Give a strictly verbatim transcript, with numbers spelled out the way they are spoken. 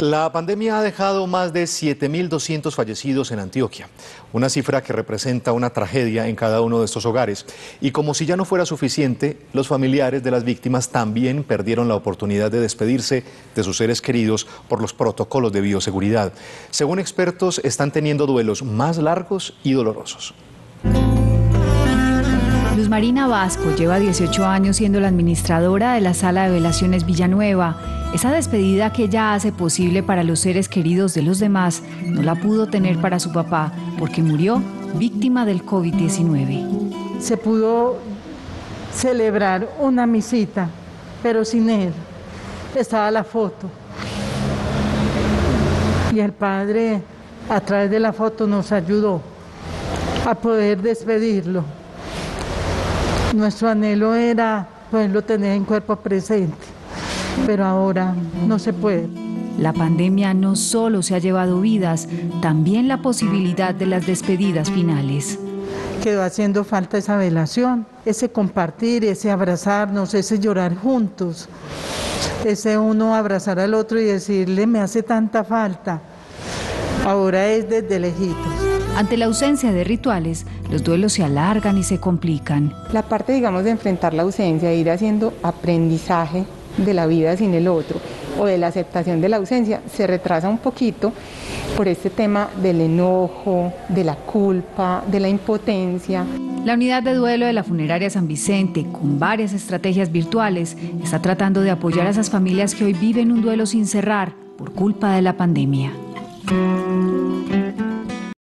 La pandemia ha dejado más de siete mil doscientos fallecidos en Antioquia, una cifra que representa una tragedia en cada uno de estos hogares. Y como si ya no fuera suficiente, los familiares de las víctimas también perdieron la oportunidad de despedirse de sus seres queridos por los protocolos de bioseguridad. Según expertos, están teniendo duelos más largos y dolorosos. Luz Marina Vasco lleva dieciocho años siendo la administradora de la Sala de Velaciones Villanueva. Esa despedida que ella hace posible para los seres queridos de los demás no la pudo tener para su papá porque murió víctima del COVID diecinueve. Se pudo celebrar una misita, pero sin él. Estaba la foto. Y el padre, a través de la foto, nos ayudó a poder despedirlo. Nuestro anhelo era poderlo tener en cuerpo presente. Pero ahora no se puede. La pandemia no solo se ha llevado vidas, también la posibilidad de las despedidas finales. Quedó haciendo falta esa velación, ese compartir, ese abrazarnos, ese llorar juntos, ese uno abrazar al otro y decirle me hace tanta falta. Ahora es desde lejitos. Ante la ausencia de rituales, los duelos se alargan y se complican. La parte, digamos, de enfrentar la ausencia, ir haciendo aprendizaje de la vida sin el otro o de la aceptación de la ausencia se retrasa un poquito por este tema del enojo, de la culpa, de la impotencia. La unidad de duelo de la funeraria San Vicente, con varias estrategias virtuales, está tratando de apoyar a esas familias que hoy viven un duelo sin cerrar por culpa de la pandemia.